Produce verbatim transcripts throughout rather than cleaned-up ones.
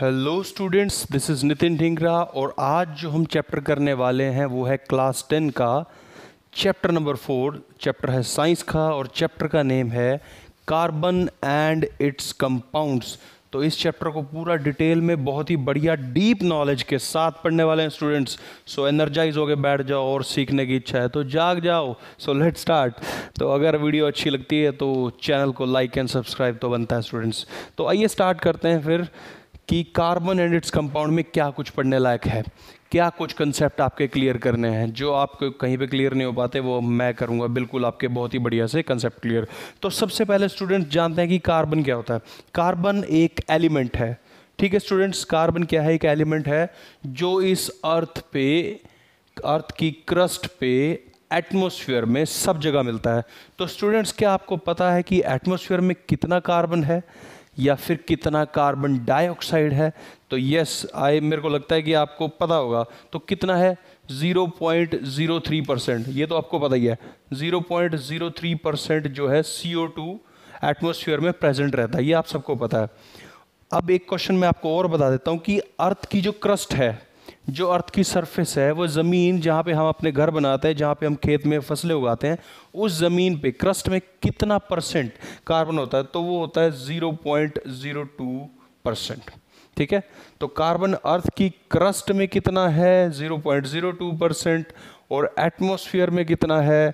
Hello students, this is Nitin Dhingra और आज जो हम चैप्टर करने वाले हैं वो है क्लास टेन का चैप्टर नंबर फोर। चैप्टर है साइंस का और चैप्टर का नेम है कार्बन एंड इट्स कंपाउंड्स। तो इस चैप्टर को पूरा डिटेल में बहुत ही बढ़िया डीप नॉलेज के साथ पढ़ने वाले हैं स्टूडेंट्स। सो एनर्जाइज होकर बैठ जाओ और सीखने की इच्छा है तो जाग जाओ। So let's start. तो अगर वीडियो अच्छी लगती है तो चैनल को लाइक एंड सब्सक्राइब तो बनता है स्टूडेंट्स। तो आइए स्टार्ट करते हैं फिर कि कार्बन एंड इट्स कंपाउंड में क्या कुछ पढ़ने लायक है, क्या कुछ कंसेप्ट आपके क्लियर करने हैं। जो आपको कहीं पे क्लियर नहीं हो पाते वो मैं करूंगा बिल्कुल आपके बहुत ही बढ़िया से कंसेप्ट क्लियर। तो सबसे पहले स्टूडेंट्स जानते हैं कि कार्बन क्या होता है। कार्बन एक एलिमेंट है, ठीक है स्टूडेंट्स। कार्बन क्या है? एक एलिमेंट है जो इस अर्थ पे, अर्थ की क्रस्ट पे, एटमॉस्फेयर में सब जगह मिलता है। तो स्टूडेंट्स क्या आपको पता है कि एटमॉस्फेयर में कितना कार्बन है या फिर कितना कार्बन डाइऑक्साइड है? तो यस आई मेरे को लगता है कि आपको पता होगा। तो कितना है? Zero point zero three percent. ये तो आपको पता ही है। Zero point zero three percent जो है सी ओ टू एटमॉस्फेयर में प्रेजेंट रहता है, ये आप सबको पता है। अब एक क्वेश्चन मैं आपको और बता देता हूँ कि अर्थ की जो क्रस्ट है, जो अर्थ की सरफेस है, वो ज़मीन जहाँ पे हम अपने घर बनाते हैं, जहाँ पे हम खेत में फसलें उगाते हैं, उस ज़मीन पे क्रस्ट में कितना परसेंट कार्बन होता है? तो वो होता है zero point zero two percent, ठीक है। तो कार्बन अर्थ की क्रस्ट में कितना है? Zero point zero two percent. और एटमॉस्फेयर में कितना है?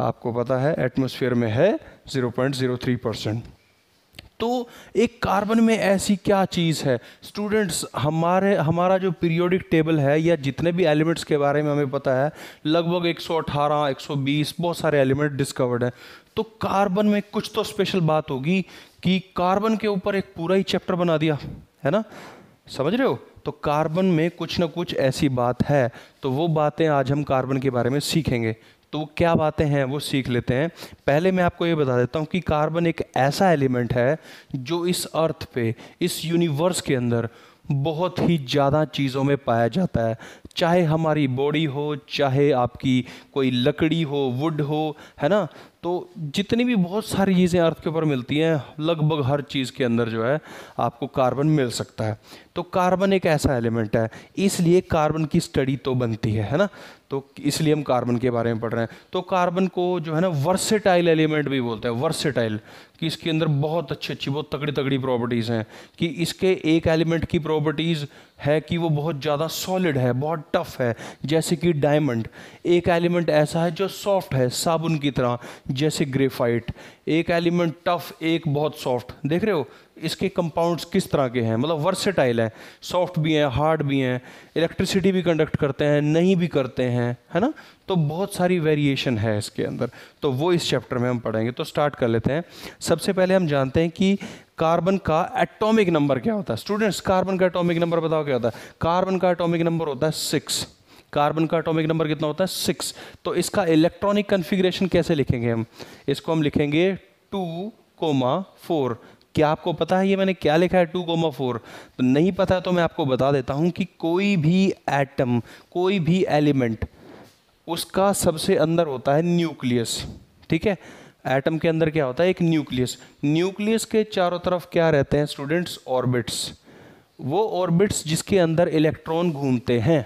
आपको पता है एटमॉस्फेयर में है zero point zero three percent. तो एक कार्बन में ऐसी क्या चीज़ है स्टूडेंट्स? हमारे हमारा जो पीरियोडिक टेबल है या जितने भी एलिमेंट्स के बारे में हमें पता है, लगभग एक सौ अठारह, एक सौ बीस बहुत सारे एलिमेंट डिस्कवर्ड हैं। तो कार्बन में कुछ तो स्पेशल बात होगी कि कार्बन के ऊपर एक पूरा ही चैप्टर बना दिया है ना, समझ रहे हो। तो कार्बन में कुछ ना कुछ ऐसी बात है, तो वो बातें आज हम कार्बन के बारे में सीखेंगे। तो क्या बातें हैं वो सीख लेते हैं। पहले मैं आपको ये बता देता हूँ कि कार्बन एक ऐसा एलिमेंट है जो इस अर्थ पे, इस यूनिवर्स के अंदर बहुत ही ज़्यादा चीज़ों में पाया जाता है। चाहे हमारी बॉडी हो, चाहे आपकी कोई लकड़ी हो, वुड हो, है ना। तो जितनी भी बहुत सारी चीज़ें अर्थ के ऊपर मिलती हैं, लगभग हर चीज़ के अंदर जो है आपको कार्बन मिल सकता है। तो कार्बन एक ऐसा एलिमेंट है, इसलिए कार्बन की स्टडी तो बनती है है ना। तो इसलिए हम कार्बन के बारे में पढ़ रहे हैं। तो कार्बन को जो है ना वर्सेटाइल एलिमेंट भी बोलते हैं। वर्सेटाइल कि इसके अंदर बहुत अच्छी अच्छी बहुत तगड़ी तगड़ी प्रॉपर्टीज़ हैं। कि इसके एक एलिमेंट की प्रॉपर्टीज़ है कि वो बहुत ज़्यादा सॉलिड है, बहुत टफ है, जैसे कि डायमंड। एक एलिमेंट ऐसा है जो सॉफ्ट है, साबुन की तरह, जैसे ग्रेफाइट। एक एलिमेंट टफ, एक बहुत सॉफ्ट। देख रहे हो इसके कंपाउंड्स किस तरह के हैं, मतलब वर्सेटाइल हैं, सॉफ्ट भी हैं, हार्ड भी हैं, इलेक्ट्रिसिटी भी कंडक्ट करते हैं, नहीं भी करते हैं, है ना। तो बहुत सारी वेरिएशन है इसके अंदर, तो वो इस चैप्टर में हम पढ़ेंगे। तो स्टार्ट कर लेते हैं। सबसे पहले हम जानते हैं कि कार्बन का एटॉमिक नंबर क्या होता है। स्टूडेंट्स कार्बन का एटॉमिक नंबर बताओ क्या होता है। कार्बन का एटॉमिक नंबर होता है सिक्स। कार्बन का एटॉमिक नंबर कितना होता है? सिक्स। तो इसका इलेक्ट्रॉनिक कॉन्फ़िगरेशन कैसे लिखेंगे हम? इसको हम लिखेंगे टू कोमा फोर। क्या आपको पता है ये मैंने क्या लिखा है? Two comma four. तो नहीं पता है तो मैं आपको बता देता हूँ कि कोई भी एटम, कोई भी एलिमेंट, उसका सबसे अंदर होता है न्यूक्लियस, ठीक है। एटम के अंदर क्या होता है? एक न्यूक्लियस। न्यूक्लियस के चारों तरफ क्या रहते हैं स्टूडेंट्स? ऑर्बिट्स। वो ऑर्बिट्स जिसके अंदर इलेक्ट्रॉन घूमते हैं।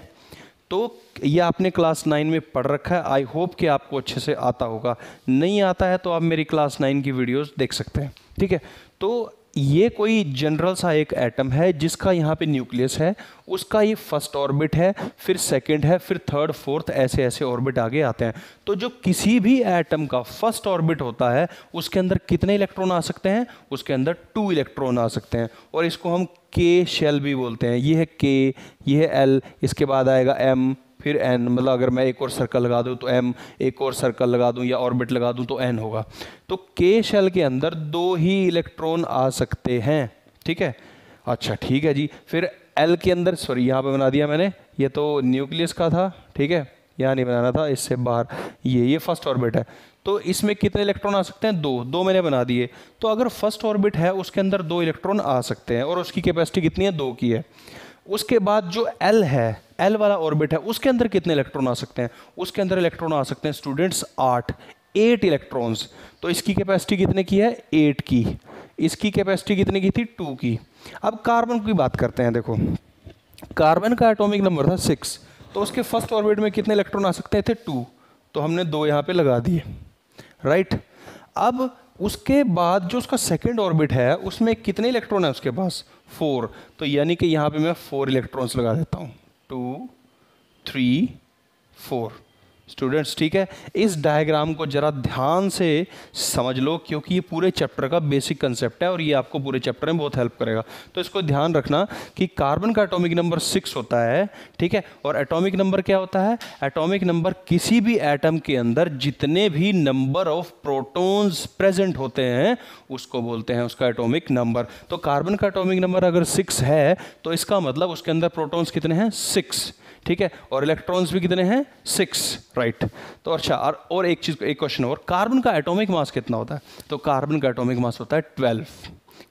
तो ये आपने क्लास नाइन में पढ़ रखा है, आई होप कि आपको अच्छे से आता होगा। नहीं आता है तो आप मेरी क्लास नाइन की वीडियोस देख सकते हैं, ठीक है। तो ये कोई जनरल सा एक एटम है जिसका यहाँ पे न्यूक्लियस है, उसका ये फर्स्ट ऑर्बिट है, फिर सेकंड है, फिर थर्ड, फोर्थ, ऐसे ऐसे ऑर्बिट आगे आते हैं। तो जो किसी भी एटम का फर्स्ट ऑर्बिट होता है उसके अंदर कितने इलेक्ट्रॉन आ सकते हैं? उसके अंदर टू इलेक्ट्रॉन आ सकते हैं। और इसको हम के शेल भी बोलते हैं। ये है के, ये है एल, इसके बाद आएगा एम, फिर एन। मतलब अगर मैं एक और सर्कल लगा दूं तो एम, एक और सर्कल लगा दूं या ऑर्बिट लगा दूं तो एन होगा। तो के शेल के अंदर दो ही इलेक्ट्रॉन आ सकते हैं, ठीक है। अच्छा ठीक है जी। फिर एल के अंदर, सॉरी यहाँ पे बना दिया मैंने, ये तो न्यूक्लियस का था, ठीक है, यहाँ नहीं बनाना था, इससे बाहर। ये ये फर्स्ट ऑर्बिट है, तो इसमें कितने इलेक्ट्रॉन आ सकते हैं? दो। दो मैंने बना दिए। तो अगर फर्स्ट ऑर्बिट है उसके अंदर दो इलेक्ट्रॉन आ सकते हैं और उसकी कैपेसिटी कितनी है? दो की है। उसके बाद जो एल है, एल वाला ऑर्बिट है, उसके अंदर कितने इलेक्ट्रॉन आ सकते हैं? उसके अंदर इलेक्ट्रॉन आ सकते हैं स्टूडेंट्स आठ, एट इलेक्ट्रॉन्स। तो इसकी कैपेसिटी कितने की है? एट की। इसकी कैपेसिटी कितने की थी, टू की। अब कार्बन की बात करते हैं, देखो कार्बन का एटॉमिक नंबर था सिक्स, तो उसके फर्स्ट ऑर्बिट में कितने इलेक्ट्रॉन आ सकते थे, टू, तो हमने दो यहाँ पे लगा दिए, राइट। अब उसके बाद जो उसका सेकंड ऑर्बिट है उसमें कितने इलेक्ट्रॉन है उसके पास, फोर, तो यानी कि यहाँ पे मैं फोर इलेक्ट्रॉन्स लगा देता हूँ, टू थ्री फोर। स्टूडेंट्स ठीक है, इस डायग्राम को ज़रा ध्यान से समझ लो क्योंकि ये पूरे चैप्टर का बेसिक कंसेप्ट है और ये आपको पूरे चैप्टर में बहुत हेल्प करेगा। तो इसको ध्यान रखना कि कार्बन का एटॉमिक नंबर सिक्स होता है, ठीक है, और एटॉमिक नंबर क्या होता है, एटॉमिक नंबर किसी भी एटम के अंदर जितने भी नंबर ऑफ प्रोटॉन्स प्रेजेंट होते हैं उसको बोलते हैं उसका एटॉमिक नंबर। तो कार्बन का एटॉमिक नंबर अगर सिक्स है तो इसका मतलब उसके अंदर प्रोटॉन्स कितने हैं, सिक्स, ठीक है, और इलेक्ट्रॉन्स भी कितने हैं, सिक्स, राइट। तो अच्छा, और एक चीज, एक क्वेश्चन और, कार्बन का एटॉमिक मास कितना होता है, तो कार्बन का एटॉमिक मास होता है ट्वेल्व।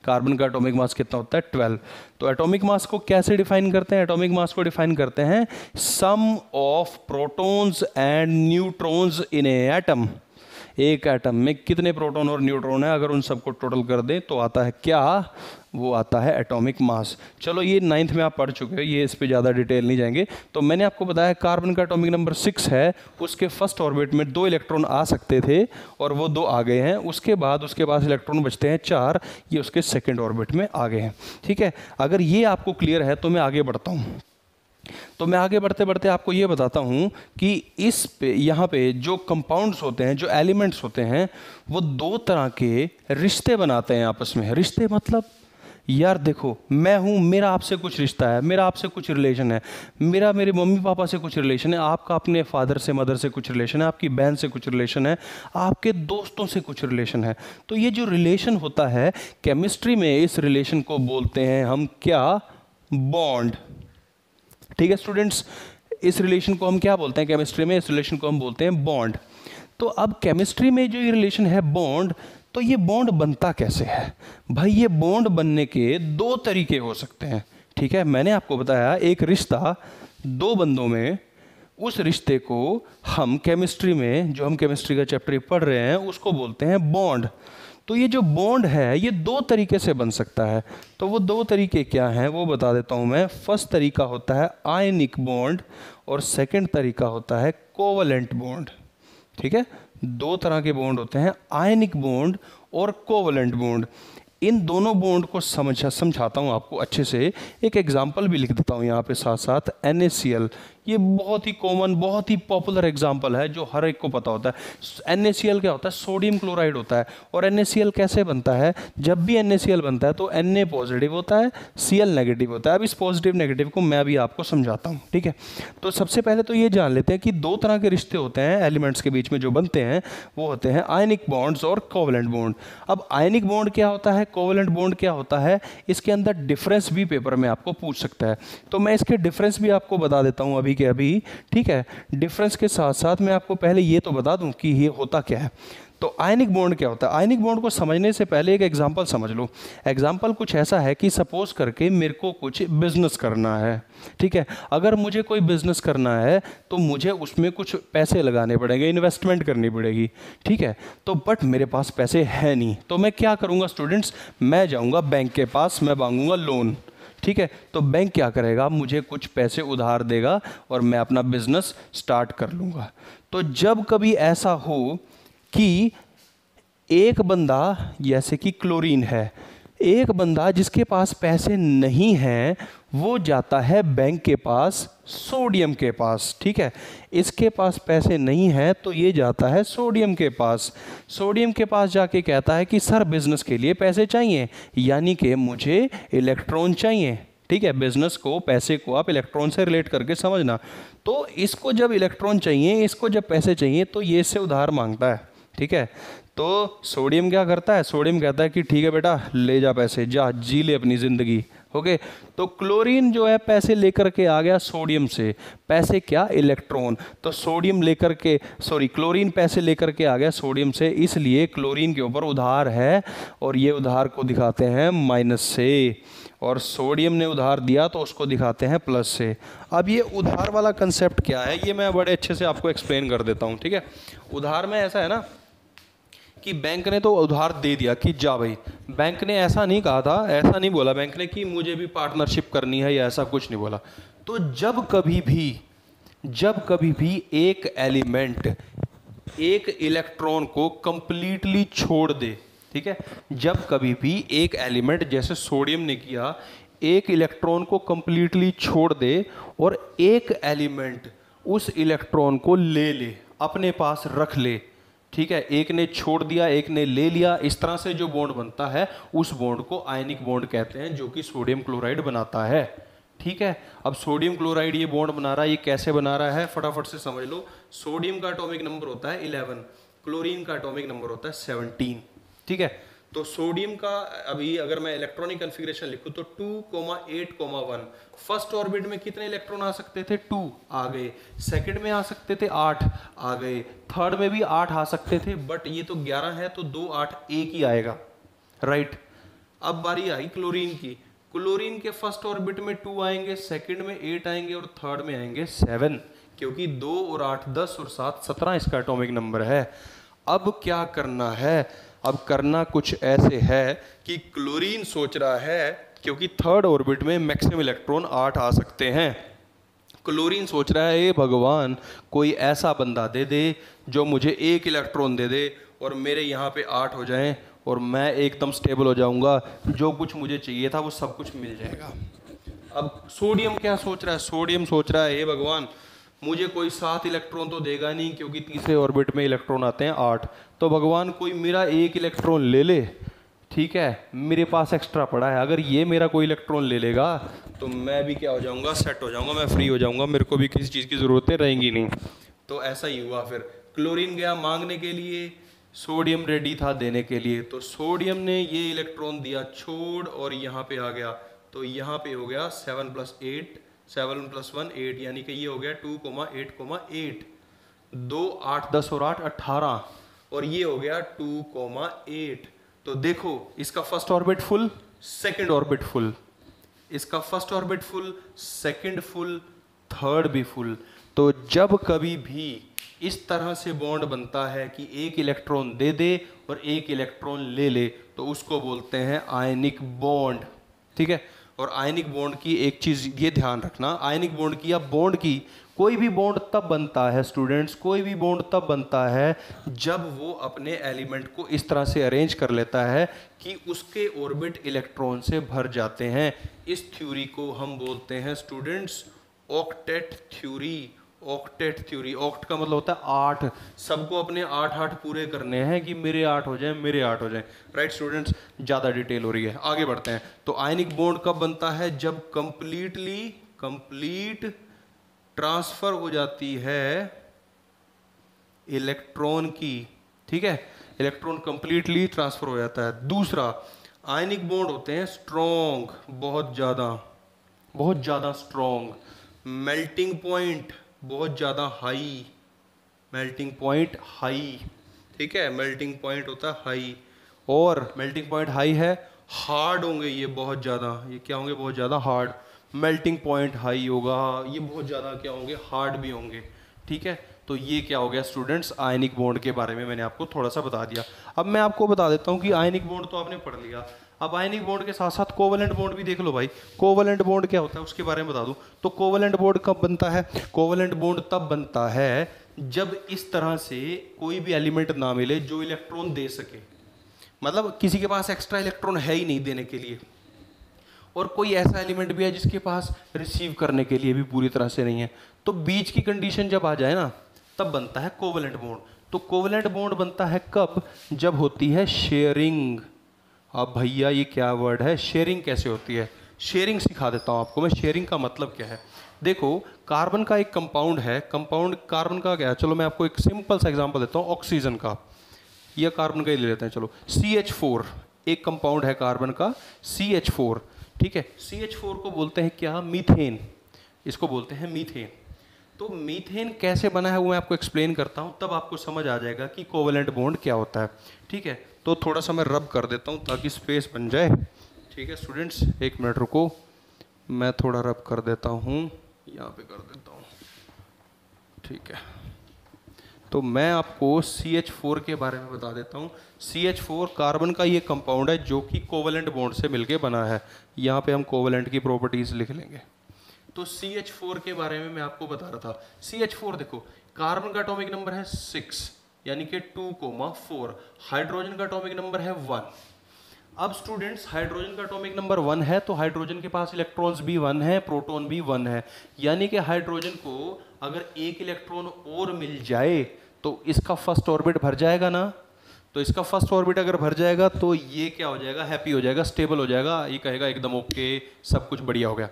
कार्बन का एटॉमिक मास कितना होता है, ट्वेल्व। तो एटॉमिक मास को कैसे डिफाइन करते हैं, एटॉमिक मास को डिफाइन करते हैं sum of protons and neutrons in a atom. एक एटम में कितने प्रोटॉन और न्यूट्रॉन है अगर उन सबको टोटल कर दें तो आता है क्या, वो आता है एटॉमिक मास। चलो ये नाइन्थ में आप पढ़ चुके हो, ये इस पे ज़्यादा डिटेल नहीं जाएंगे। तो मैंने आपको बताया कार्बन का एटॉमिक नंबर सिक्स है, उसके फर्स्ट ऑर्बिट में दो इलेक्ट्रॉन आ सकते थे और वो दो आ गए हैं। उसके बाद उसके पास इलेक्ट्रॉन बचते हैं चार, ये उसके सेकेंड ऑर्बिट में आ गए हैं, ठीक है। अगर ये आपको क्लियर है तो मैं आगे बढ़ता हूँ। तो मैं आगे बढ़ते बढ़ते आपको ये बताता हूँ कि इस पे, यहाँ पे जो कंपाउंड्स होते हैं, जो एलिमेंट्स होते हैं, वो दो तरह के रिश्ते बनाते हैं आपस में। रिश्ते मतलब यार देखो, मैं हूँ, मेरा आपसे कुछ रिश्ता है, मेरा आपसे कुछ रिलेशन है, मेरा मेरे मम्मी पापा से कुछ रिलेशन है, आपका अपने फादर से मदर से कुछ रिलेशन है, आपकी बहन से कुछ रिलेशन है, आपके दोस्तों से कुछ रिलेशन है। तो ये जो रिलेशन होता है केमिस्ट्री में, इस रिलेशन को बोलते हैं हम क्या, बॉन्ड, ठीक है स्टूडेंट्स। इस रिलेशन को हम क्या बोलते हैं केमिस्ट्री में, इस रिलेशन को हम बोलते हैं बॉन्ड। तो अब केमिस्ट्री में जो ये रिलेशन है बॉन्ड, तो ये बॉन्ड बनता कैसे है भाई, ये बॉन्ड बनने के दो तरीके हो सकते हैं, ठीक है। मैंने आपको बताया एक रिश्ता दो बंदों में, उस रिश्ते को हम केमिस्ट्री में, जो हम केमिस्ट्री का चैप्टर पढ़ रहे हैं, उसको बोलते हैं बॉन्ड। तो ये जो बॉन्ड है ये दो तरीके से बन सकता है, तो वो दो तरीके क्या हैं वो बता देता हूँ मैं। फर्स्ट तरीका होता है आयनिक बॉन्ड और सेकंड तरीका होता है कोवलेंट बॉन्ड, ठीक है। दो तरह के बॉन्ड होते हैं, आयनिक बॉन्ड और कोवलेंट बॉन्ड। इन दोनों बॉन्ड को समझा समझाता हूँ आपको अच्छे से, एक एग्जाम्पल भी लिख देता हूँ यहाँ पे साथ साथ, एन ए सी एल। ये बहुत ही कॉमन, बहुत ही पॉपुलर एग्जाम्पल है जो हर एक को पता होता है। एन ए सी एल क्या होता है, सोडियम क्लोराइड होता है। और एन ए सी एल कैसे बनता है, जब भी एन ए सी एल बनता है तो Na पॉजिटिव होता है, Cl नेगेटिव होता है। अब इस पॉजिटिव नेगेटिव को मैं अभी आपको समझाता हूँ, ठीक है। तो सबसे पहले तो ये जान लेते हैं कि दो तरह के रिश्ते होते हैं एलिमेंट्स के बीच में जो बनते हैं, वो होते हैं आयनिक बॉन्ड्स और कोवलेंट बॉन्ड। अब आयनिक बॉन्ड क्या होता है, कोवलेंट बॉन्ड क्या होता है, इसके अंदर डिफरेंस भी पेपर में आपको पूछ सकता है, तो मैं इसके डिफरेंस भी आपको बता देता हूँ अभी के अभी, ठीक है। डिफरेंस के साथ साथ मैं आपको पहले ये तो बता दूं कि ये होता क्या है। तो आयनिक बॉन्ड क्या होता है, आयनिक बॉन्ड को समझने से पहले एक एग्जांपल समझ लो। एग्जांपल कुछ ऐसा है कि सपोज करके मेरे को कुछ बिजनेस करना है, ठीक है। अगर मुझे कोई बिजनेस करना है तो मुझे उसमें कुछ पैसे लगाने पड़ेंगे, इन्वेस्टमेंट करनी पड़ेगी, ठीक है। तो बट मेरे पास पैसे है नहीं, तो मैं क्या करूँगा स्टूडेंट्स, मैं जाऊँगा बैंक के पास, मैं मांगूंगा लोन, ठीक है। तो बैंक क्या करेगा, मुझे कुछ पैसे उधार देगा और मैं अपना बिजनेस स्टार्ट कर लूँगा। तो जब कभी ऐसा हो कि एक बंदा, जैसे कि क्लोरीन है, एक बंदा जिसके पास पैसे नहीं हैं वो जाता है बैंक के पास, सोडियम के पास, ठीक है। इसके पास पैसे नहीं हैं तो ये जाता है सोडियम के पास। सोडियम के पास जाके कहता है कि सर बिज़नेस के लिए पैसे चाहिए, यानी कि मुझे इलेक्ट्रॉन चाहिए, ठीक है। बिज़नेस को, पैसे को आप इलेक्ट्रॉन से रिलेट करके समझना। तो इसको जब इलेक्ट्रॉन चाहिए, इसको जब पैसे चाहिए, तो ये इससे उधार मांगता है, ठीक है। तो सोडियम क्या करता है, सोडियम कहता है कि ठीक है बेटा ले जा पैसे, जा जी ले अपनी ज़िंदगी, ओके। तो क्लोरीन जो है पैसे लेकर के आ गया सोडियम से, पैसे क्या, इलेक्ट्रॉन। तो सोडियम लेकर के, सॉरी क्लोरीन पैसे लेकर के आ गया सोडियम से, इसलिए क्लोरीन के ऊपर उधार है और ये उधार को दिखाते हैं माइनस से, और सोडियम ने उधार दिया तो उसको दिखाते हैं प्लस से। अब ये उधार वाला कंसेप्ट क्या है, ये मैं बड़े अच्छे से आपको एक्सप्लेन कर देता हूँ, ठीक है। उधार में ऐसा है ना कि बैंक ने तो उधार दे दिया कि जा भाई, बैंक ने ऐसा नहीं कहा था, ऐसा नहीं बोला बैंक ने कि मुझे भी पार्टनरशिप करनी है या ऐसा कुछ नहीं बोला। तो जब कभी भी जब कभी भी एक एलिमेंट एक इलेक्ट्रॉन को कंप्लीटली छोड़ दे, ठीक है, जब कभी भी एक एलिमेंट जैसे सोडियम ने किया एक इलेक्ट्रॉन को कंप्लीटली छोड़ दे और एक एलिमेंट उस इलेक्ट्रॉन को ले ले अपने पास रख ले, ठीक है, एक ने छोड़ दिया एक ने ले लिया, इस तरह से जो बॉन्ड बनता है उस बॉन्ड को आयनिक बॉन्ड कहते हैं, जो कि सोडियम क्लोराइड बनाता है। ठीक है, अब सोडियम क्लोराइड ये बॉन्ड बना रहा है, ये कैसे बना रहा है फटाफट से समझ लो। सोडियम का एटॉमिक नंबर होता है इलेवन, क्लोरीन का एटॉमिक नंबर होता है सेवनटीन। ठीक है, तो सोडियम का अभी अगर मैं इलेक्ट्रॉनिक कन्फिग्रेशन लिखूं तो two, eight, one, first orbit में कितने इलेक्ट्रॉन आ सकते थे? टू आ गए, सेकंड में आ सकते थे आठ आ गए, थर्ड में भी आठ आ सकते थे, बट ये तो ग्यारह है तो दो आठ एक ही आएगा, राइट। अब बारी आई क्लोरीन की, क्लोरीन के फर्स्ट ऑर्बिट में टू आएंगे, सेकंड में एट आएंगे और थर्ड में आएंगे सेवन, क्योंकि दो और आठ दस और सात सत्रह इसका एटॉमिक नंबर है। अब क्या करना है? अब करना कुछ ऐसे है कि क्लोरीन सोच रहा है, क्योंकि थर्ड ऑर्बिट में मैक्सिमम इलेक्ट्रॉन आठ आ सकते हैं, क्लोरीन सोच रहा है ये भगवान कोई ऐसा बंदा दे दे जो मुझे एक इलेक्ट्रॉन दे दे और मेरे यहाँ पे आठ हो जाएं और मैं एकदम स्टेबल हो जाऊंगा, जो कुछ मुझे चाहिए था वो सब कुछ मिल जाएगा। अब सोडियम क्या सोच रहा है? सोडियम सोच रहा है हे भगवान मुझे कोई सात इलेक्ट्रॉन तो देगा नहीं, क्योंकि तीसरे ऑर्बिट में इलेक्ट्रॉन आते हैं आठ, तो भगवान कोई मेरा एक इलेक्ट्रॉन ले ले, ठीक है, मेरे पास एक्स्ट्रा पड़ा है, अगर ये मेरा कोई इलेक्ट्रॉन ले लेगा तो मैं भी क्या हो जाऊँगा, सेट हो जाऊँगा, मैं फ्री हो जाऊँगा, मेरे को भी किसी चीज़ की ज़रूरतें रहेंगी नहीं। तो ऐसा ही हुआ, फिर क्लोरीन गया मांगने के लिए, सोडियम रेडी था देने के लिए, तो सोडियम ने ये इलेक्ट्रॉन दिया छोड़ और यहाँ पे आ गया, तो यहाँ पे हो गया seven plus eight seven plus one eight, यानी कि ये हो गया two comma eight comma eight, दो आठ दस और आठ अट्ठारह, और ये हो गया टू कोमा एट। तो देखो इसका first orbit full, second orbit full, इसका first orbit full, second full, third भी फुल। तो जब कभी भी इस तरह से बॉन्ड बनता है कि एक इलेक्ट्रॉन दे दे और एक इलेक्ट्रॉन ले ले, तो उसको बोलते हैं आयनिक बॉन्ड। ठीक है, और आयनिक बॉन्ड की एक चीज़ ये ध्यान रखना, आयनिक बॉन्ड की या बॉन्ड की कोई भी बॉन्ड तब बनता है स्टूडेंट्स, कोई भी बॉन्ड तब बनता है जब वो अपने एलिमेंट को इस तरह से अरेंज कर लेता है कि उसके ऑर्बिट इलेक्ट्रॉन से भर जाते हैं। इस थ्योरी को हम बोलते हैं students octet theory. Octet theory, oct का मतलब होता है आठ, सबको अपने आठ आठ पूरे करने हैं कि मेरे आठ हो जाएं, मेरे आठ हो जाएं, राइट स्टूडेंट्स। ज़्यादा डिटेल हो रही है, आगे बढ़ते हैं। तो आयनिक बॉन्ड कब बनता है? जब कंप्लीटली कंप्लीट ट्रांसफर हो जाती है इलेक्ट्रॉन की। ठीक है, इलेक्ट्रॉन कंप्लीटली ट्रांसफर हो जाता है। दूसरा, आयनिक बॉन्ड होते हैं स्ट्रॉन्ग, बहुत ज़्यादा बहुत ज़्यादा स्ट्रॉन्ग, मेल्टिंग पॉइंट बहुत ज़्यादा हाई, मेल्टिंग पॉइंट हाई। ठीक है, मेल्टिंग पॉइंट होता है हाई, और मेल्टिंग पॉइंट हाई है, हार्ड होंगे ये बहुत ज़्यादा, ये क्या होंगे? बहुत ज़्यादा हार्ड। मेल्टिंग पॉइंट हाई होगा, ये बहुत ज़्यादा क्या होंगे? हार्ड भी होंगे। ठीक है, तो ये क्या हो गया स्टूडेंट्स आयनिक बॉन्ड के बारे में मैंने आपको थोड़ा सा बता दिया। अब मैं आपको बता देता हूँ कि आयनिक बॉन्ड तो आपने पढ़ लिया, अब आयनिक बॉन्ड के साथ साथ कोवेलेंट बॉन्ड भी देख लो भाई। कोवेलेंट बॉन्ड क्या होता है उसके बारे में बता दूं, तो कोवेलेंट बॉन्ड कब बनता है? कोवेलेंट बॉन्ड तब बनता है जब इस तरह से कोई भी एलिमेंट ना मिले जो इलेक्ट्रॉन दे सके, मतलब किसी के पास एक्स्ट्रा इलेक्ट्रॉन है ही नहीं देने के लिए, और कोई ऐसा एलिमेंट भी है जिसके पास रिसीव करने के लिए भी पूरी तरह से नहीं है, तो बीच की कंडीशन जब आ जाए ना तब बनता है कोवेलेंट बॉन्ड। तो कोवेलेंट बॉन्ड बनता है कब? जब होती है शेयरिंग। अब भैया ये क्या वर्ड है, शेयरिंग कैसे होती है? शेयरिंग सिखा देता हूँ आपको मैं, शेयरिंग का मतलब क्या है। देखो कार्बन का एक कंपाउंड है, कंपाउंड कार्बन का क्या है, चलो मैं आपको एक सिंपल सा एग्जांपल देता हूँ ऑक्सीजन का, या कार्बन का ही ले लेते हैं चलो। सी एच फोर एक कंपाउंड है कार्बन का, सी एच फोर। ठीक है, सी एच फोर को बोलते हैं क्या? मीथेन, इसको बोलते हैं मीथेन। तो मीथेन कैसे बना है वो मैं आपको एक्सप्लेन करता हूँ, तब आपको समझ आ जाएगा कि कोवेलेंट बॉन्ड क्या होता है। ठीक है, तो थोड़ा सा मैं रब कर देता हूँ ताकि स्पेस बन जाए। ठीक है स्टूडेंट्स, एक मिनट रुको, मैं थोड़ा रब कर देता हूँ, यहाँ पे कर देता हूँ। ठीक है, तो मैं आपको सी एच फोर के बारे में बता देता हूँ। सी एच फोर कार्बन का ये कंपाउंड है जो कि कोवेलेंट बॉन्ड से मिलके बना है। यहाँ पे हम कोवेलेंट की प्रॉपर्टीज़ लिख लेंगे। तो सी एच फोर के बारे में मैं आपको बता रहा था। सी एच फोर देखो, कार्बन का एटॉमिक नंबर है सिक्स यानी कि टू कॉमा फोर, हाइड्रोजन का एटॉमिक नंबर है वन। अब स्टूडेंट्स हाइड्रोजन का एटॉमिक नंबर वन है तो हाइड्रोजन के पास इलेक्ट्रॉन्स भी वन है, प्रोटॉन भी वन है, यानी कि हाइड्रोजन को अगर एक इलेक्ट्रॉन और मिल जाए तो इसका फर्स्ट ऑर्बिट भर जाएगा ना। तो इसका फर्स्ट ऑर्बिट अगर भर जाएगा तो ये क्या हो जाएगा, हैप्पी हो जाएगा, स्टेबल हो जाएगा, ये कहेगा एकदम ओके, सब कुछ बढ़िया हो गया।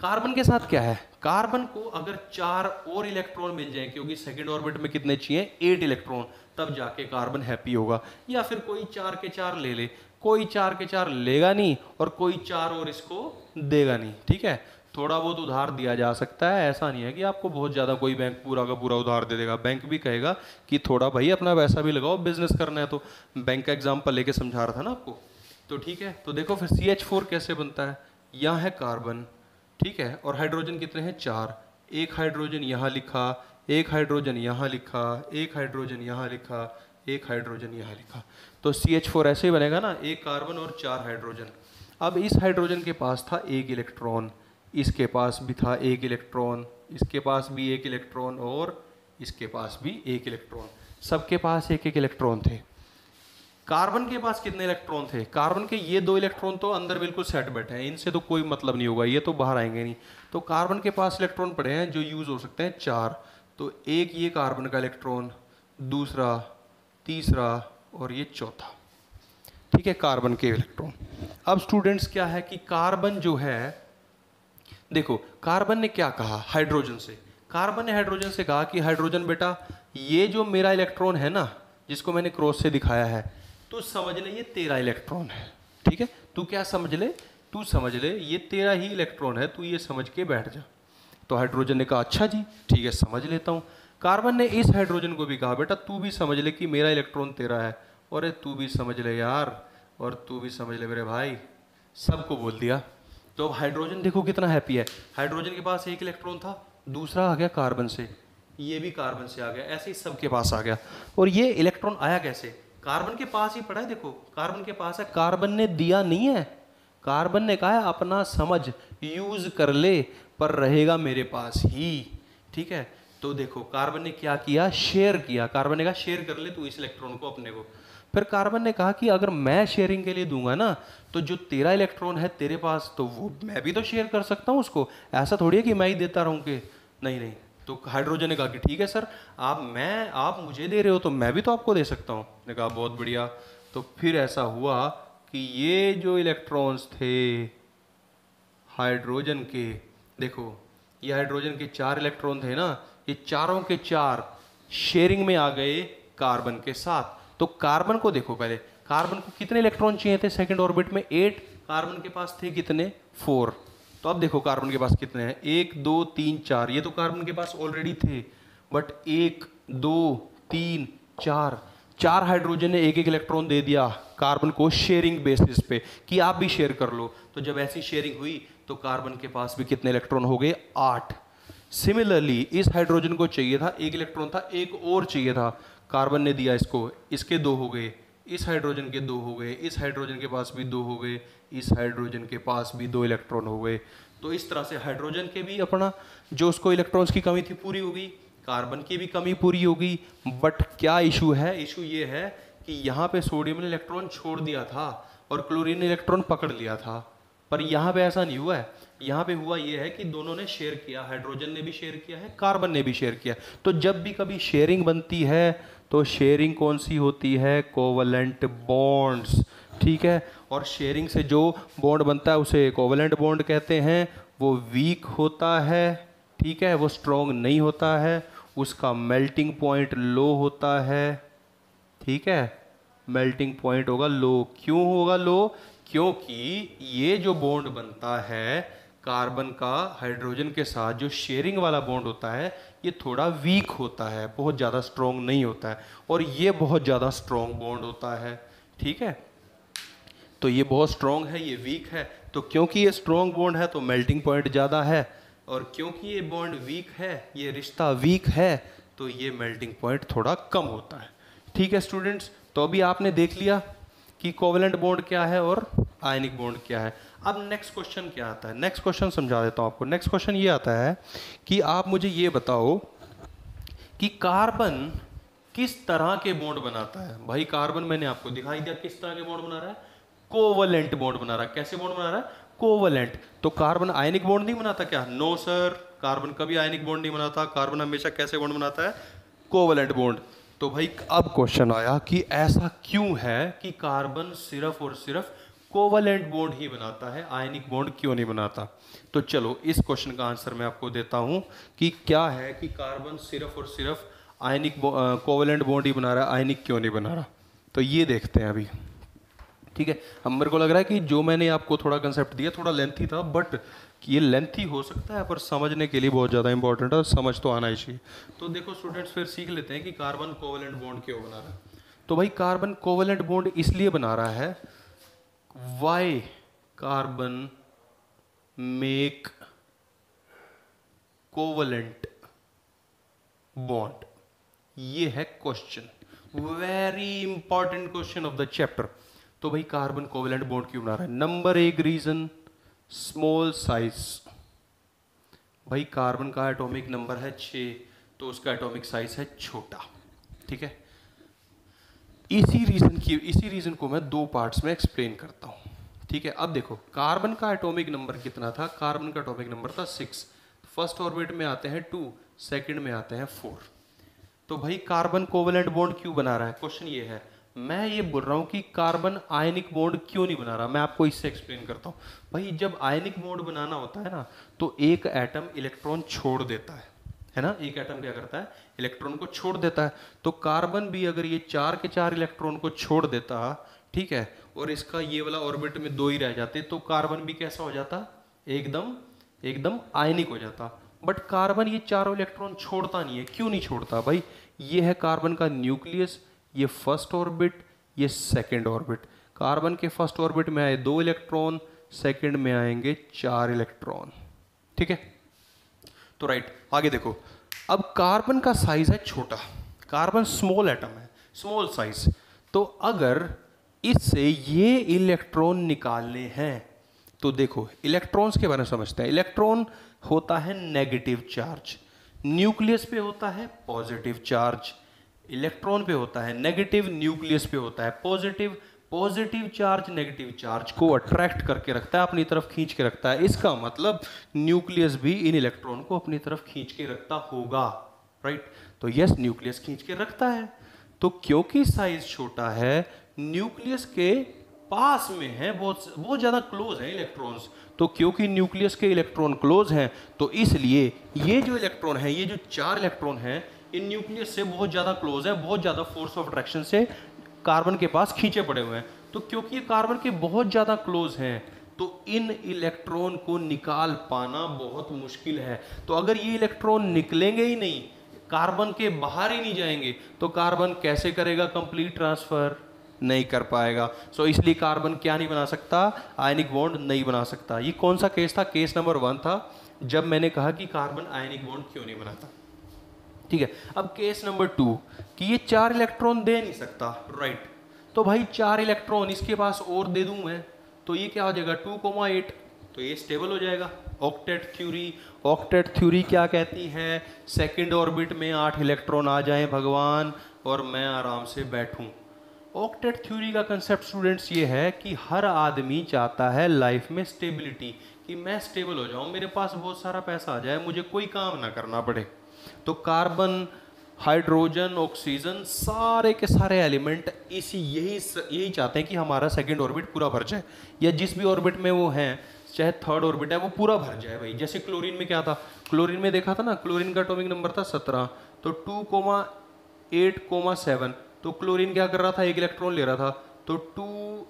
कार्बन के साथ क्या है, कार्बन को अगर चार और इलेक्ट्रॉन मिल जाए, क्योंकि सेकेंड ऑर्बिट में कितने चाहिए, एट इलेक्ट्रॉन, तब जाके कार्बन हैप्पी होगा। या फिर कोई चार के चार ले ले, कोई चार के चार लेगा नहीं और कोई चार और इसको देगा नहीं। ठीक है, थोड़ा बहुत उधार दिया जा सकता है, ऐसा नहीं है कि आपको बहुत ज़्यादा कोई बैंक पूरा का पूरा उधार दे देगा। बैंक भी कहेगा कि थोड़ा भाई अपना पैसा भी लगाओ, बिजनेस करना है। तो बैंक का एग्जाम्पल लेके समझा रहा था ना आपको। तो ठीक है, तो देखो फिर सी एच फोर कैसे बनता है। यहाँ है कार्बन, ठीक है, और हाइड्रोजन कितने हैं, चार। एक हाइड्रोजन यहाँ लिखा, एक हाइड्रोजन यहाँ लिखा, एक हाइड्रोजन यहाँ लिखा, एक हाइड्रोजन यहाँ लिखा। तो सी एच फोर ऐसे ही बनेगा ना, एक कार्बन और चार हाइड्रोजन। अब इस हाइड्रोजन के पास था एक इलेक्ट्रॉन, इसके पास भी था एक इलेक्ट्रॉन, इसके पास भी एक इलेक्ट्रॉन और इसके पास भी एक इलेक्ट्रॉन, सबके पास एक एक इलेक्ट्रॉन थे। कार्बन के पास कितने इलेक्ट्रॉन थे, कार्बन के ये दो इलेक्ट्रॉन तो अंदर बिल्कुल सेट बैठे हैं, इनसे तो कोई मतलब नहीं होगा, ये तो बाहर आएंगे नहीं। तो कार्बन के पास इलेक्ट्रॉन पड़े हैं जो यूज़ हो सकते हैं, चार। तो एक ये कार्बन का इलेक्ट्रॉन, दूसरा, तीसरा और ये चौथा। ठीक है, कार्बन के इलेक्ट्रॉन। अब स्टूडेंट्स क्या है कि कार्बन जो है, देखो कार्बन ने क्या कहा हाइड्रोजन से, कार्बन ने हाइड्रोजन से कहा कि हाइड्रोजन बेटा ये जो मेरा इलेक्ट्रॉन है ना, जिसको मैंने क्रॉस से दिखाया है, तो समझ ले ये तेरा इलेक्ट्रॉन है। ठीक है, तू क्या समझ ले, तू समझ ले ये तेरा ही इलेक्ट्रॉन है, तू ये समझ के बैठ जा। तो हाइड्रोजन ने कहा अच्छा जी ठीक है समझ लेता हूँ। कार्बन ने इस हाइड्रोजन को भी कहा बेटा तू भी समझ ले कि मेरा इलेक्ट्रॉन तेरा है, और तू भी समझ ले यार, और तू भी समझ ले मेरे भाई, सबको बोल दिया। तो अब हाइड्रोजन देखो कितना हैप्पी है, हाइड्रोजन के पास एक इलेक्ट्रॉन था, दूसरा आ गया कार्बन से, ये भी कार्बन से आ गया, ऐसे ही सबके पास आ गया। और ये इलेक्ट्रॉन आया कैसे, कार्बन के पास ही पड़ा है, देखो कार्बन के पास है, कार्बन ने दिया नहीं है, कार्बन ने कहा है अपना समझ, यूज़ कर ले, पर रहेगा मेरे पास ही। ठीक है, तो देखो कार्बन ने क्या किया, शेयर किया। कार्बन ने कहा शेयर कर ले तू इस इलेक्ट्रॉन को अपने को। फिर कार्बन ने कहा कि अगर मैं शेयरिंग के लिए दूंगा ना, तो जो तेरा इलेक्ट्रॉन है तेरे पास, तो वो मैं भी तो शेयर कर सकता हूँ उसको, ऐसा थोड़ी है कि मैं ही देता रहूँ के, नहीं नहीं। तो हाइड्रोजन ने कहा कि ठीक है सर, आप मैं आप मुझे दे रहे हो तो मैं भी तो आपको दे सकता हूँ। ने कहा बहुत बढ़िया। तो फिर ऐसा हुआ कि ये जो इलेक्ट्रॉन्स थे हाइड्रोजन के, देखो ये हाइड्रोजन के चार इलेक्ट्रॉन थे ना, ये चारों के चार शेयरिंग में आ गए कार्बन के साथ। तो कार्बन को देखो, पहले कार्बन को कितने इलेक्ट्रॉन चाहिए थे सेकंड ऑर्बिट में, एट, कार्बन के पास थे कितने, फोर। तो अब देखो कार्बन के पास कितने हैं, एक दो तीन चार, ये तो कार्बन के पास ऑलरेडी थे, बट एक दो तीन चार, चार हाइड्रोजन ने एक एक इलेक्ट्रॉन दे दिया कार्बन को शेयरिंग बेसिस पे कि आप भी शेयर कर लो। तो जब ऐसी शेयरिंग हुई तो कार्बन के पास भी कितने इलेक्ट्रॉन हो गए, आठ। सिमिलरली इस हाइड्रोजन को चाहिए था एक इलेक्ट्रॉन था, एक और चाहिए था, कार्बन ने दिया इसको, इसके दो हो गए, इस हाइड्रोजन के दो हो गए, इस हाइड्रोजन के पास भी दो हो गए, इस हाइड्रोजन के पास भी दो इलेक्ट्रॉन हो गए। तो इस तरह से हाइड्रोजन के भी अपना जो उसको इलेक्ट्रॉन्स की कमी थी पूरी होगी, कार्बन की भी कमी पूरी होगी। बट क्या इशू है, इशू ये है कि यहाँ पे सोडियम ने इलेक्ट्रॉन छोड़ दिया था और क्लोरीन ने इलेक्ट्रॉन पकड़ लिया था, पर यहाँ पे ऐसा नहीं हुआ है। यहाँ पे हुआ ये है कि दोनों ने शेयर किया, हाइड्रोजन ने भी शेयर किया है, कार्बन ने भी शेयर किया। तो जब भी कभी शेयरिंग बनती है तो शेयरिंग कौन सी होती है, कोवेलेंट बॉन्ड्स। ठीक है, और शेयरिंग से जो बॉन्ड बनता है उसे कोवेलेंट बॉन्ड कहते हैं। वो वीक होता है, ठीक है, वो स्ट्रॉन्ग नहीं होता है, उसका मेल्टिंग पॉइंट लो होता है। ठीक है, मेल्टिंग पॉइंट होगा लो, क्यों होगा लो, क्योंकि ये जो बॉन्ड बनता है कार्बन का हाइड्रोजन के साथ, जो शेयरिंग वाला बॉन्ड होता है, ये थोड़ा वीक होता है, बहुत ज़्यादा स्ट्रॉन्ग नहीं होता है, और ये बहुत ज़्यादा स्ट्रॉन्ग बॉन्ड होता है। ठीक है, तो ये बहुत स्ट्रॉन्ग है, ये वीक है, तो क्योंकि ये स्ट्रॉन्ग बॉन्ड है तो मेल्टिंग पॉइंट ज़्यादा है, और क्योंकि ये बॉन्ड वीक है, ये रिश्ता वीक है, तो ये मेल्टिंग पॉइंट थोड़ा कम होता है। ठीक है स्टूडेंट्स, तो अभी आपने देख लिया कि कोवेलेंट बॉन्ड क्या है और आयनिक बॉन्ड क्या है। अब नेक्स्ट क्वेश्चन क्या आता है, नेक्स्ट क्वेश्चन समझा देता हूँ आपको। नेक्स्ट क्वेश्चन ये आता है कि आप मुझे ये बताओ कि कार्बन किस तरह के बॉन्ड बनाता है। भाई कार्बन मैंने आपको दिखाई दिया किस तरह के बॉन्ड बना रहा है, कोवेलेंट बॉन्ड बना रहा है। कैसे बॉन्ड बना रहा है, कोवेलेंट। तो कार्बन आयनिक बॉन्ड नहीं बनाता क्या? नो सर, कार्बन कभी आयनिक बॉन्ड नहीं बनाता। कार्बन हमेशा कैसे बॉन्ड बनाता है, कोवेलेंट बॉन्ड। तो भाई अब क्वेश्चन आया कि ऐसा क्यों है कि कार्बन सिर्फ और सिर्फ कोवेलेंट बॉन्ड ही बनाता है, आयनिक बॉन्ड क्यों नहीं बनाता। तो चलो इस क्वेश्चन का आंसर मैं आपको देता हूं कि क्या है कि कार्बन सिर्फ और सिर्फ आयनिक कोवेलेंट बॉन्ड ही बना रहा है, आयनिक क्यों नहीं बना रहा। तो ये देखते हैं अभी। ठीक है, अब मेरे को लग रहा है कि जो मैंने आपको थोड़ा कंसेप्ट दिया थोड़ा लेंथी था, बट ये लेंथी हो सकता है पर समझने के लिए बहुत ज़्यादा इंपॉर्टेंट है और समझ तो आना ही चाहिए। तो देखो स्टूडेंट्स फिर सीख लेते हैं कि कार्बन कोवेलेंट बॉन्ड क्यों बना रहा है। तो भाई कार्बन कोवेलेंट बॉन्ड इसलिए बना रहा है, why carbon make covalent bond, ये है question, very important question of the chapter. तो भाई कार्बन कोवेलेंट बॉन्ड क्यों बना रहा है, नंबर एक रीजन स्मॉल साइज। भाई कार्बन का एटॉमिक नंबर है छः, तो उसका एटॉमिक साइज है छोटा। ठीक है, इसी रीजन की इसी रीजन को मैं दो पार्ट्स में एक्सप्लेन करता हूँ। ठीक है, अब देखो कार्बन का एटॉमिक नंबर कितना था, कार्बन का एटॉमिक नंबर था सिक्स। फर्स्ट ऑर्बिट में आते हैं टू, सेकेंड में आते हैं फोर। तो भाई कार्बन कोवेलेंट बॉन्ड क्यों बना रहा है, क्वेश्चन ये है। मैं ये बोल रहा हूँ कि कार्बन आयनिक बॉन्ड क्यों नहीं बना रहा, मैं आपको इससे एक्सप्लेन करता हूँ। भाई जब आयनिक बॉन्ड बनाना होता है ना तो एक एटम इलेक्ट्रॉन छोड़ देता है, है ना, एक एटम क्या करता है, इलेक्ट्रॉन को छोड़ देता है। तो कार्बन भी अगर ये चार के चार इलेक्ट्रॉन को छोड़ देता, ठीक है, और इसका ये वाला ऑर्बिट में दो ही रह जाते, तो कार्बन भी कैसा हो जाता, एकदम एकदम आयनिक हो जाता। बट कार्बन ये चारों इलेक्ट्रॉन छोड़ता नहीं है, क्यों नहीं छोड़ता भाई, ये है कार्बन का न्यूक्लियस, ये फर्स्ट ऑर्बिट, ये सेकंड ऑर्बिट। कार्बन के फर्स्ट ऑर्बिट में आए दो इलेक्ट्रॉन, सेकंड में आएंगे चार इलेक्ट्रॉन। ठीक है, तो राइट आगे देखो, अब कार्बन का साइज है छोटा, कार्बन स्मॉल एटम है, स्मॉल साइज। तो अगर इससे ये इलेक्ट्रॉन निकालने हैं तो देखो इलेक्ट्रॉन्स के बारे में समझते हैं। इलेक्ट्रॉन होता है नेगेटिव चार्ज, न्यूक्लियस पे होता है पॉजिटिव चार्ज। इलेक्ट्रॉन पे होता है नेगेटिव, न्यूक्लियस पे होता है positive. Positive charge negative charge को अट्रैक्ट करके रखता है, अपनी तरफ खींच के रखता है। इसका मतलब न्यूक्लियस भी इन इलेक्ट्रॉन को अपनी तरफ खींच के रखता होगा, राइट। तो यस न्यूक्लियस खींच के रखता है, तो क्योंकि साइज छोटा है, न्यूक्लियस के पास में है, बहुत बहुत ज़्यादा क्लोज है इलेक्ट्रॉन्स। तो क्योंकि न्यूक्लियस के इलेक्ट्रॉन क्लोज हैं तो इसलिए ये जो इलेक्ट्रॉन है, ये जो चार इलेक्ट्रॉन हैं, इन न्यूक्लियस से बहुत ज़्यादा क्लोज है, बहुत ज़्यादा फोर्स ऑफ अट्रैक्शन से कार्बन के पास खींचे पड़े हुए हैं। तो क्योंकि ये कार्बन के बहुत ज़्यादा क्लोज हैं तो इन इलेक्ट्रॉन को निकाल पाना बहुत मुश्किल है। तो अगर ये इलेक्ट्रॉन निकलेंगे ही नहीं, कार्बन के बाहर ही नहीं जाएंगे, तो कार्बन कैसे करेगा कंप्लीट ट्रांसफर, नहीं कर पाएगा। सो so, इसलिए कार्बन क्या नहीं बना सकता, आयनिक बॉन्ड नहीं बना सकता। ये कौन सा केस था, केस नंबर वन था, जब मैंने कहा कि कार्बन आयनिक बॉन्ड क्यों नहीं बनाता। ठीक है, अब केस नंबर टू कि ये चार इलेक्ट्रॉन दे नहीं सकता, राइट। तो भाई चार इलेक्ट्रॉन इसके पास और दे दूं मैं तो ये क्या हो जाएगा, टू कॉमा एट, तो ये स्टेबल हो जाएगा। ऑक्टेट थ्योरी, ऑक्टेट थ्योरी क्या कहती है, सेकंड ऑर्बिट में आठ इलेक्ट्रॉन आ जाएं भगवान और मैं आराम से बैठूं। ऑक्टेट थ्योरी का कंसेप्ट स्टूडेंट्स ये है कि हर आदमी चाहता है लाइफ में स्टेबिलिटी, कि मैं स्टेबल हो जाऊँ, मेरे पास बहुत सारा पैसा आ जाए, मुझे कोई काम ना करना पड़े। तो कार्बन, हाइड्रोजन, ऑक्सीजन सारे के सारे एलिमेंट इसी यही यही चाहते हैं कि हमारा सेकंड ऑर्बिट पूरा भर जाए, या जिस भी ऑर्बिट में वो हैं, चाहे थर्ड ऑर्बिट है, वो पूरा भर जाए। भाई जैसे क्लोरीन में क्या था, क्लोरीन में देखा था ना, क्लोरीन का एटॉमिक नंबर था सत्रह, तो two comma eight comma seven, तो क्लोरीन क्या कर रहा था, एक इलेक्ट्रॉन ले रहा था, तो टू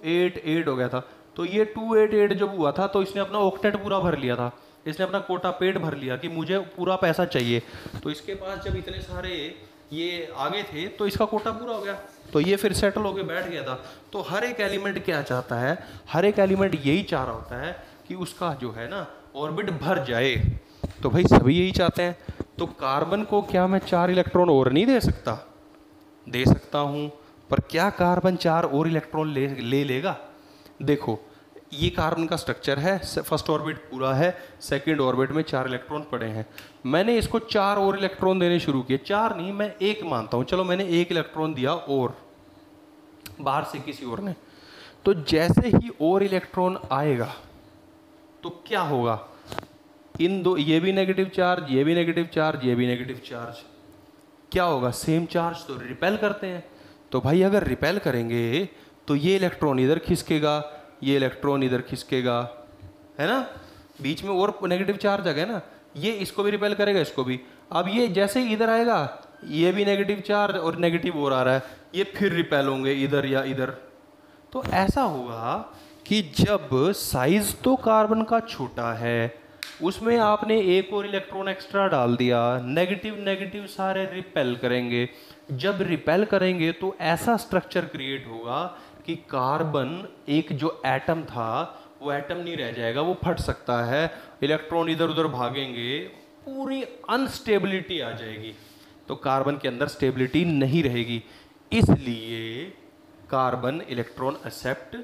एट एट हो गया था। तो ये टू एट एट जब हुआ था तो इसने अपना ऑक्टेट पूरा भर लिया था, इसने अपना कोटा पेट भर लिया कि मुझे पूरा पैसा चाहिए। तो इसके पास जब इतने सारे ये आगे थे तो इसका कोटा पूरा हो गया, तो ये फिर सेटल होके बैठ गया था। तो हर एक एलिमेंट क्या चाहता है, हर एक एलिमेंट यही चाह रहा होता है कि उसका जो है ना ऑर्बिट भर जाए। तो भाई सभी यही चाहते हैं। तो कार्बन को क्या मैं चार इलेक्ट्रॉन और नहीं दे सकता? दे सकता हूँ, पर क्या कार्बन चार और इलेक्ट्रॉन ले ले लेगा? देखो ये कार्बन का स्ट्रक्चर है, फर्स्ट ऑर्बिट पूरा है, सेकंड ऑर्बिट में चार इलेक्ट्रॉन पड़े हैं। मैंने इसको चार और इलेक्ट्रॉन देने शुरू किए, चार नहीं मैं एक मानता हूँ, चलो मैंने एक इलेक्ट्रॉन दिया और बाहर से किसी और ने, तो जैसे ही और इलेक्ट्रॉन आएगा तो क्या होगा? इन दो, ये भी नेगेटिव चार्ज, ये भी नेगेटिव चार्ज, ये भी नेगेटिव चार्ज, क्या होगा? सेम चार्ज, तो रिपेल करते हैं। तो भाई अगर रिपेल करेंगे तो ये इलेक्ट्रॉन इधर खिसकेगा, ये इलेक्ट्रॉन इधर खिसकेगा, है ना, बीच में और नेगेटिव चार्ज आ गया ना, ये इसको भी रिपेल करेगा, इसको भी। अब ये जैसे ही इधर आएगा, ये भी नेगेटिव चार्ज और नेगेटिव और आ रहा है, ये फिर रिपेल होंगे इधर या इधर। तो ऐसा होगा कि जब साइज तो कार्बन का छोटा है, उसमें आपने एक और इलेक्ट्रॉन एक्स्ट्रा डाल दिया, नेगेटिव नेगेटिव सारे रिपेल करेंगे। जब रिपेल करेंगे तो ऐसा स्ट्रक्चर क्रिएट होगा कि कार्बन एक जो एटम था वो एटम नहीं रह जाएगा, वो फट सकता है, इलेक्ट्रॉन इधर उधर भागेंगे, पूरी अनस्टेबिलिटी आ जाएगी। तो कार्बन के अंदर स्टेबिलिटी नहीं रहेगी, इसलिए कार्बन इलेक्ट्रॉन एक्सेप्ट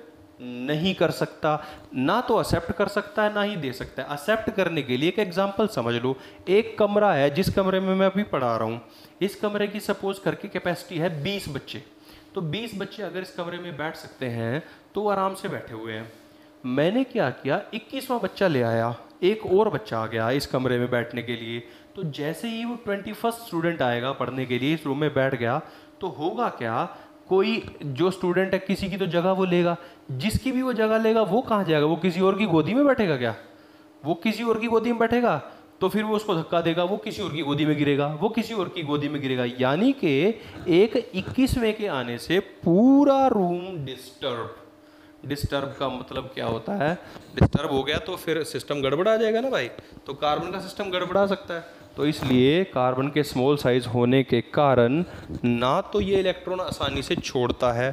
नहीं कर सकता, ना तो एक्सेप्ट कर सकता है ना ही दे सकता है। एक्सेप्ट करने के लिए एक एग्जांपल समझ लो, एक कमरा है जिस कमरे में मैं अभी पढ़ा रहा हूँ, इस कमरे की सपोज करके कैपेसिटी है बीस बच्चे, तो बीस बच्चे अगर इस कमरे में बैठ सकते हैं तो आराम से बैठे हुए हैं। मैंने क्या किया, इक्कीसवां बच्चा ले आया, एक और बच्चा आ गया इस कमरे में बैठने के लिए, तो जैसे ही वो ट्वेंटी फर्स्ट स्टूडेंट आएगा पढ़ने के लिए इस रूम में बैठ गया, तो होगा क्या, कोई जो स्टूडेंट है किसी की तो जगह वो लेगा, जिसकी भी वो जगह लेगा वो कहाँ जाएगा? वो किसी और की गोदी में बैठेगा क्या? वो किसी और की गोदी में बैठेगा तो फिर वो उसको धक्का देगा, वो किसी और की गोदी में गिरेगा, वो किसी और की गोदी में गिरेगा, यानी कि एक इक्कीसवें के आने से पूरा रूम डिस्टर्ब। डिस्टर्ब का मतलब क्या होता है? डिस्टर्ब हो गया तो फिर सिस्टम गड़बड़ा जाएगा ना भाई, तो कार्बन का सिस्टम गड़बड़ा सकता है। तो इसलिए कार्बन के स्मॉल साइज होने के कारण ना तो ये इलेक्ट्रॉन आसानी से छोड़ता है,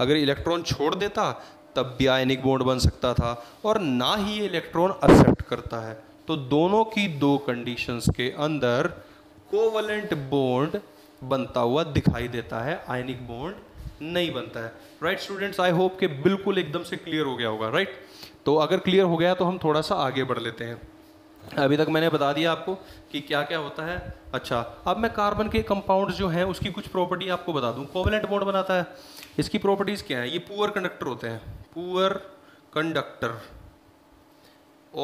अगर इलेक्ट्रॉन छोड़ देता तब भी आयनिक बॉन्ड बन सकता था, और ना ही ये इलेक्ट्रॉन एक्सेप्ट करता है। तो दोनों की दो कंडीशंस के अंदर कोवलेंट बॉन्ड बनता हुआ दिखाई देता है, आयनिक बॉन्ड नहीं बनता है। राइट स्टूडेंट्स, आई होप के बिल्कुल एकदम से क्लियर हो गया होगा। Right right? तो अगर क्लियर हो गया तो हम थोड़ा सा आगे बढ़ लेते हैं। अभी तक मैंने बता दिया आपको कि क्या क्या होता है। अच्छा, अब मैं कार्बन के कंपाउंड्स जो हैं उसकी कुछ प्रॉपर्टी आपको बता दूं। कोवलेंट बॉन्ड बनाता है, इसकी प्रॉपर्टीज़ क्या है? ये पुअर कंडक्टर होते हैं, पुअर कंडक्टर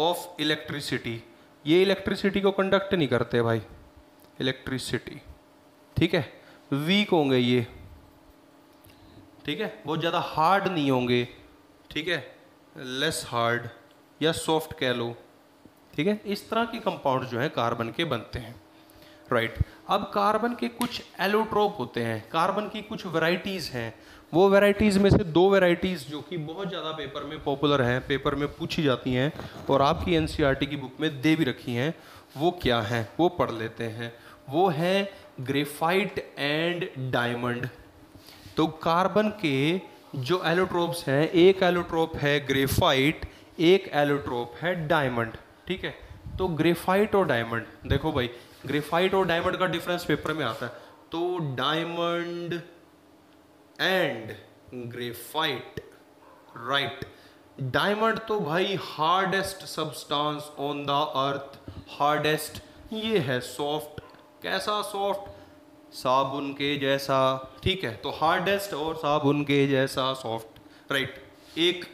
ऑफ इलेक्ट्रिसिटी, ये इलेक्ट्रिसिटी को कंडक्ट नहीं करते भाई, इलेक्ट्रिसिटी, ठीक है, वीक होंगे ये, ठीक है, बहुत ज़्यादा हार्ड नहीं होंगे, ठीक है, लेस हार्ड या सॉफ्ट कह लो, ठीक है, इस तरह के कंपाउंड जो है कार्बन के बनते हैं। राइट, अब कार्बन के कुछ एलोट्रोप होते हैं, कार्बन की कुछ वैरायटीज़ हैं, वो वैरायटीज़ में से दो वैरायटीज़ जो कि बहुत ज़्यादा पेपर में पॉपुलर हैं, पेपर में पूछी जाती हैं और आपकी एनसीईआरटी की बुक में दे भी रखी हैं, वो क्या हैं वो पढ़ लेते हैं। वो है ग्रेफाइट एंड डायमंड। तो कार्बन के जो एलोट्रोप्स हैं, एक एलोट्रोप है ग्रेफाइट, एक एलोट्रोप है डायमंड, ठीक है। तो ग्रेफाइट और डायमंड, देखो भाई ग्रेफाइट और डायमंड का डिफरेंस पेपर में आता है, तो diamond and graphite, right. Diamond तो भाई hardest substance on the earth, hardest, ये है सॉफ्ट, कैसा सॉफ्ट? साबुन के जैसा, ठीक है, तो हार्डेस्ट और साबुन के जैसा सॉफ्ट, राइट। एक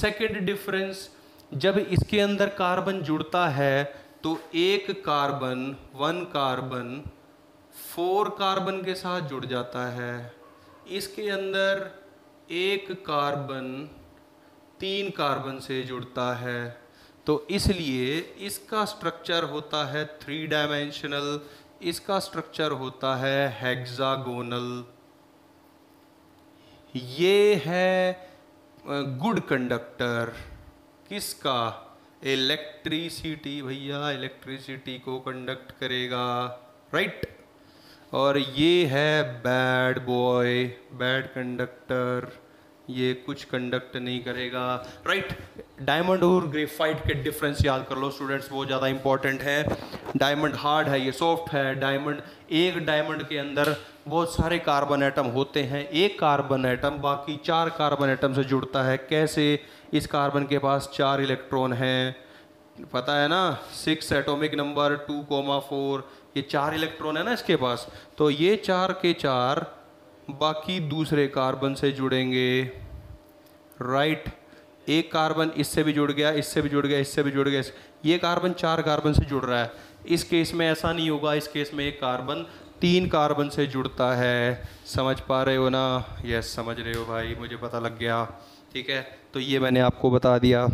सेकेंड डिफरेंस, जब इसके अंदर कार्बन जुड़ता है तो एक carbon, one carbon four carbon के साथ जुड़ जाता है, इसके अंदर एक कार्बन तीन कार्बन से जुड़ता है, तो इसलिए इसका स्ट्रक्चर होता है थ्री डायमेंशनल, इसका स्ट्रक्चर होता है हेक्सागोनल। ये है गुड कंडक्टर, किसका? इलेक्ट्रिसिटी भैया, इलेक्ट्रिसिटी को कंडक्ट करेगा, राइट। और ये है बैड बॉय, बैड कंडक्टर, ये कुछ कंडक्ट नहीं करेगा, राइट। डायमंड और ग्रेफाइट के डिफरेंस याद कर लो स्टूडेंट्स, बहुत ज़्यादा इंपॉर्टेंट है। डायमंड हार्ड है, ये सॉफ्ट है। डायमंड, एक डायमंड के अंदर बहुत सारे कार्बन एटम होते हैं, एक कार्बन एटम बाकी चार कार्बन एटम से जुड़ता है। कैसे? इस कार्बन के पास चार इलेक्ट्रॉन हैं, पता है ना, six atomic number two comma four, ये चार इलेक्ट्रॉन है ना इसके पास, तो ये चार के चार बाकी दूसरे कार्बन से जुड़ेंगे, राइट right. एक कार्बन इससे भी जुड़ गया, इससे भी जुड़ गया, इससे भी जुड़ गया, ये कार्बन चार कार्बन से जुड़ रहा है। इस केस में ऐसा नहीं होगा, इस केस में एक कार्बन तीन कार्बन से जुड़ता है। समझ पा रहे हो ना? यस समझ रहे हो भाई, मुझे पता लग गया, ठीक है। तो ये मैंने आपको बता दिया।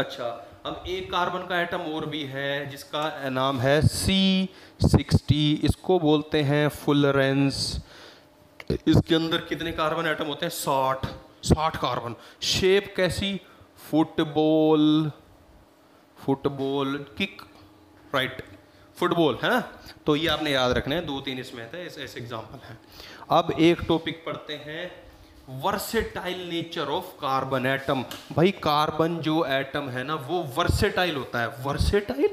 अच्छा, अब एक कार्बन का एटम और भी है जिसका नाम है सी सिक्सटी, इसको बोलते हैं फुलरेंस। इसके अंदर कितने कार्बन एटम होते हैं? साठ, साठ कार्बन। शेप कैसी? Football, football kick, right, football है ना। तो ये आपने याद रखना है, दो तीन इसमें थे, ऐसे एग्जांपल हैं। अब एक टॉपिक पढ़ते हैं, versatile nature of carbon atom. भाई कार्बन जो एटम है ना वो वर्सेटाइल होता है। वर्सेटाइल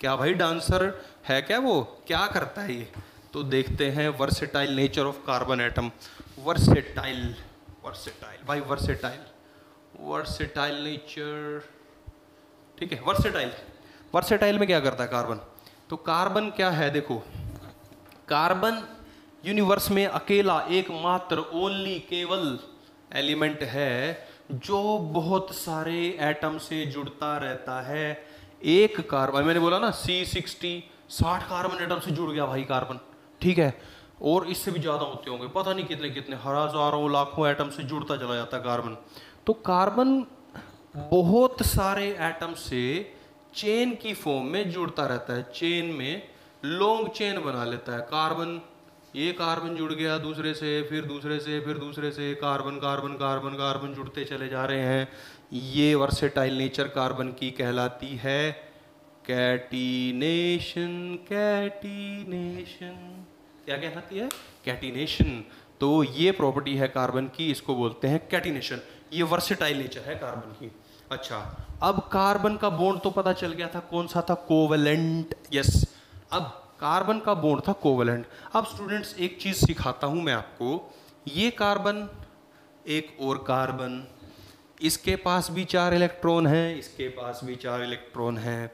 क्या भाई? डांसर है क्या वो? क्या करता है ये? तो देखते हैं versatile nature of carbon atom. Versatile, versatile भाई, वर्सेटाइल, वर्सेटाइल नेचर, ठीक है। वर्सेटाइल, वर्सेटाइल में क्या करता है कार्बन? तो कार्बन क्या है, देखो, कार्बन यूनिवर्स में अकेला, एकमात्र, ओनली, केवल एलिमेंट है जो बहुत सारे एटम से जुड़ता रहता है। एक कार्बन, मैंने बोला ना सी सिक्सटी, साठ कार्बन एटम से जुड़ गया भाई कार्बन, ठीक है, और इससे भी ज़्यादा होते होंगे, पता नहीं कितने कितने, हजारों लाखों एटम से जुड़ता चला जाता है कार्बन। तो कार्बन बहुत सारे एटम से चेन की फॉर्म में जुड़ता रहता है, चेन में लॉन्ग चेन बना लेता है कार्बन। ये कार्बन जुड़ गया दूसरे से, फिर दूसरे से, फिर दूसरे से, कार्बन कार्बन कार्बन कार्बन जुड़ते चले जा रहे हैं। ये वर्सेटाइल नेचर कार्बन की कहलाती है। कैटिनेशन, कैटिनेशन क्या कहलाती है? कैटिनेशन। तो ये प्रॉपर्टी है कार्बन की, इसको बोलते हैं कैटिनेशन। ये वर्सेटाइल नेचर है कार्बन की। अच्छा, अब कार्बन का बॉन्ड तो पता चल गया था, कौन सा था? Covalent, yes. अब कार्बन का बॉन्ड था कोवेलेंट। अब स्टूडेंट्स एक चीज़ सिखाता हूँ मैं आपको, ये कार्बन, एक और कार्बन, इसके पास भी चार इलेक्ट्रॉन हैं, इसके पास भी चार इलेक्ट्रॉन हैं,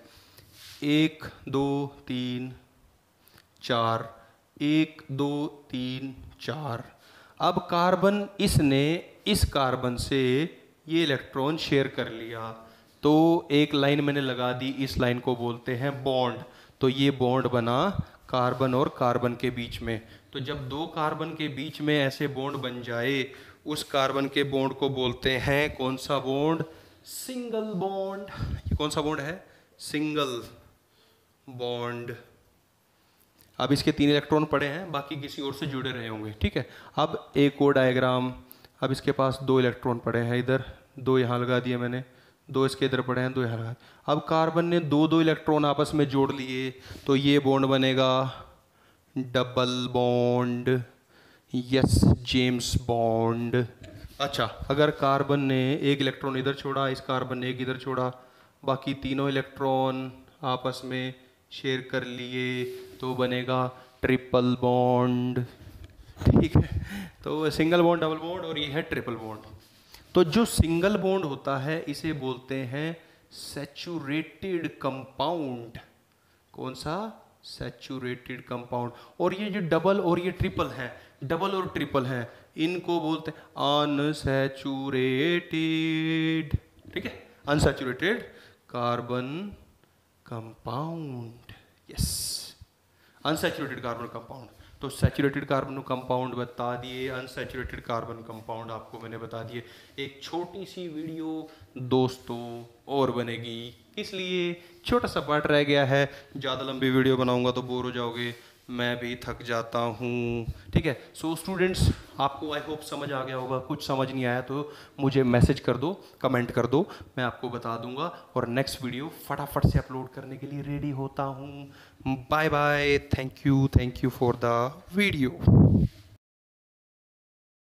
एक दो तीन चार, एक दो तीन चार। अब कार्बन, इसने इस कार्बन से ये इलेक्ट्रॉन शेयर कर लिया, तो एक लाइन मैंने लगा दी, इस लाइन को बोलते हैं बॉन्ड। तो ये बॉन्ड बना कार्बन और कार्बन के बीच में। तो जब दो कार्बन के बीच में ऐसे बॉन्ड बन जाए, उस कार्बन के बॉन्ड को बोलते हैं, कौन सा बॉन्ड? Single bond. ये कौन सा बॉन्ड है? Single bond. अब इसके तीन इलेक्ट्रॉन पड़े हैं, बाकी किसी और से जुड़े रहे होंगे, ठीक है। अब एक और डायग्राम, अब इसके पास दो इलेक्ट्रॉन पड़े हैं, इधर दो यहाँ लगा दिए मैंने, दो इसके इधर पड़े हैं, दो यहाँ लगा। अब कार्बन ने दो दो इलेक्ट्रॉन आपस में जोड़ लिए, तो ये बॉन्ड बनेगा double bond, yes, James Bond. अच्छा, अगर कार्बन ने एक इलेक्ट्रॉन इधर छोड़ा, इस कार्बन ने एक इधर छोड़ा, बाकी तीनों इलेक्ट्रॉन आपस में शेयर कर लिए, तो बनेगा ट्रिपल बॉन्ड, ठीक है। तो सिंगल बॉन्ड, डबल बॉन्ड और ये है ट्रिपल बॉन्ड। तो जो सिंगल बॉन्ड होता है इसे बोलते हैं सैचुरेटेड कंपाउंड। कौन सा? Saturated compound. और ये जो डबल और ये ट्रिपल है, डबल और ट्रिपल है, इनको बोलते हैं अनसैचुरेटेड, ठीक है, unsaturated carbon compound, yes, unsaturated carbon compound. तो सैचुरेटेड कार्बन कंपाउंड बता दिए, अनसैचुरेटेड कार्बन कंपाउंड आपको मैंने बता दिए। एक छोटी सी वीडियो दोस्तों और बनेगी, इसलिए छोटा सा पार्ट रह गया है, ज़्यादा लंबी वीडियो बनाऊंगा तो बोर हो जाओगे, मैं भी थक जाता हूँ, ठीक है। सो so, स्टूडेंट्स आपको आई होप समझ आ गया होगा, कुछ समझ नहीं आया तो मुझे मैसेज कर दो, कमेंट कर दो, मैं आपको बता दूंगा, और नेक्स्ट वीडियो फटाफट से अपलोड करने के लिए रेडी होता हूँ। Bye bye, thank you, thank you for the video.